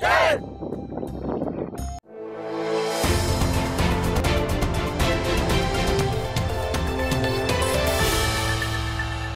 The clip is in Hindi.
Jai!